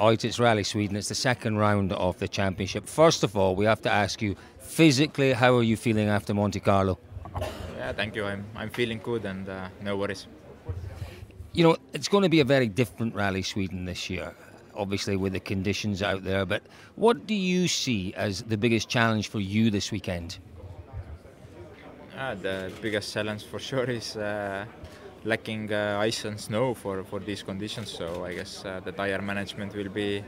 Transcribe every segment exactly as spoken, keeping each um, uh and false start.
Right, it's Rally Sweden. It's the second round of the championship. First of all, we have to ask you, physically, how are you feeling after Monte Carlo? Yeah, thank you. I'm, I'm feeling good and uh, no worries. You know, it's going to be a very different Rally Sweden this year, obviously with the conditions out there, but what do you see as the biggest challenge for you this weekend? Uh, the biggest challenge for sure is uh, lacking uh, ice and snow for, for these conditions, so I guess uh, the tire management will be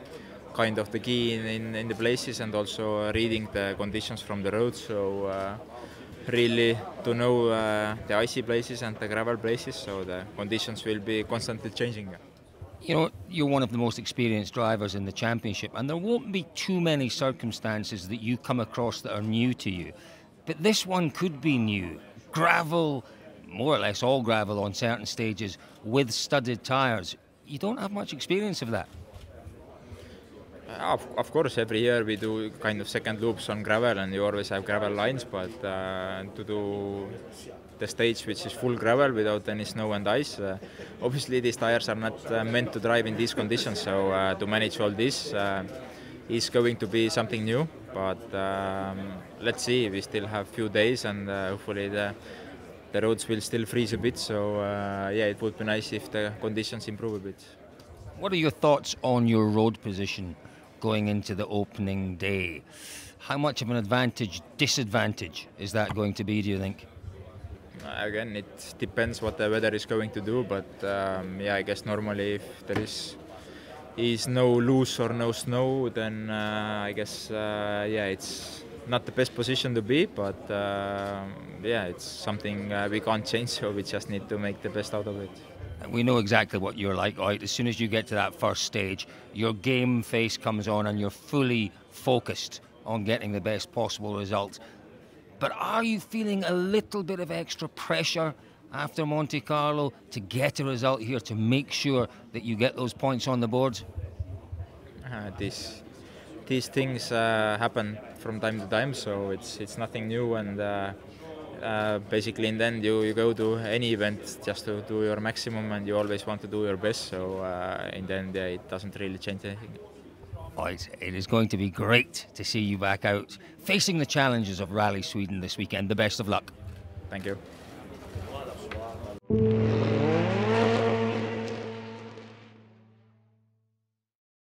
kind of the key in, in, in the places, and also reading the conditions from the road, so uh, really to know uh, the icy places and the gravel places, so the conditions will be constantly changing. You know, you're one of the most experienced drivers in the championship, and there won't be too many circumstances that you come across that are new to you, but this one could be new. Gravel, more or less all gravel on certain stages, with studded tyres. You don't have much experience of that. Uh, of, of course, every year we do kind of second loops on gravel, and you always have gravel lines, but uh, to do the stage which is full gravel without any snow and ice, uh, obviously these tires are not uh, meant to drive in these conditions, so uh, to manage all this uh, is going to be something new, but um, let's see, we still have few days, and uh, hopefully the The roads will still freeze a bit, so uh, yeah, it would be nice if the conditions improve a bit. What are your thoughts on your road position going into the opening day? How much of an advantage, disadvantage is that going to be, do you think? Uh, again, it depends what the weather is going to do, but um, yeah, I guess normally if there is is no loose or no snow, then uh, I guess uh, yeah, it's not the best position to be, but uh, yeah, it's something uh, we can't change, so we just need to make the best out of it. We know exactly what you're like, right? As soon as you get to that first stage, your game face comes on and you're fully focused on getting the best possible result. But are you feeling a little bit of extra pressure after Monte Carlo to get a result here, to make sure that you get those points on the board? Uh, this These things uh, happen from time to time, so it's it's nothing new, and uh, uh, basically in the end you, you go to any event just to do your maximum, and you always want to do your best, so uh, in the end uh, it doesn't really change anything. Oh, it's, it is going to be great to see you back out facing the challenges of Rally Sweden this weekend. The best of luck. Thank you.